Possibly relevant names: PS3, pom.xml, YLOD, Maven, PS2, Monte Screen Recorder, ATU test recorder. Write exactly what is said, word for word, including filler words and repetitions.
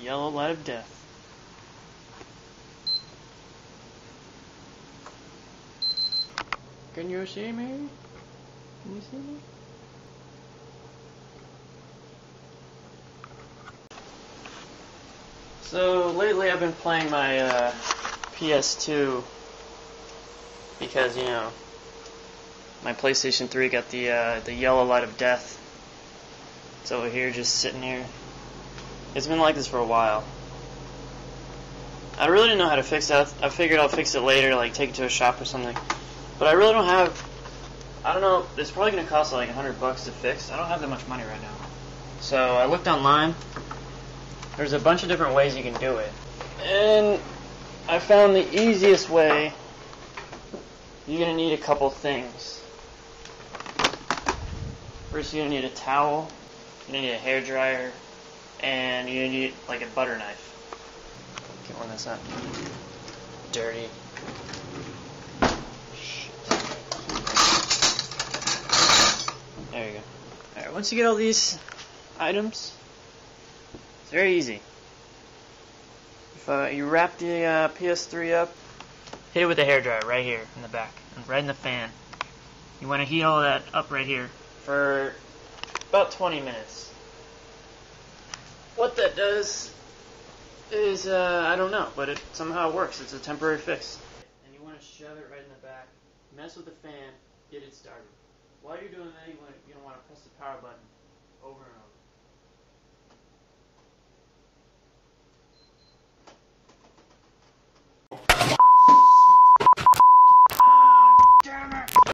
Yellow light of death. Can you see me? Can you see me? So lately I've been playing my uh, P S two because, you know, my PlayStation three got the uh, the yellow light of death. It's over here, just sitting here. It's been like this for a while. I really didn't know how to fix that. I figured I'll fix it later, like take it to a shop or something. But I really don't have. I don't know. It's probably going to cost like a hundred bucks to fix. I don't have that much money right now. So I looked online. There's a bunch of different ways you can do it, and I found the easiest way. You're going to need a couple things. First, you're going to need a towel. You're going to need a hair dryer, and you're going to need like a butter knife. Get one that's not dirty. There you go. Alright, once you get all these items, it's very easy. If uh, you wrap the uh, P S three up, hit it with a hairdryer right here in the back, and right in the fan. You want to heat all that up right here for about twenty minutes. What that does is, uh, I don't know, but it somehow works. It's a temporary fix. And you want to shove it right in the back, mess with the fan, get it started. While you're doing that, you want to, you don't want to press the power button over and over.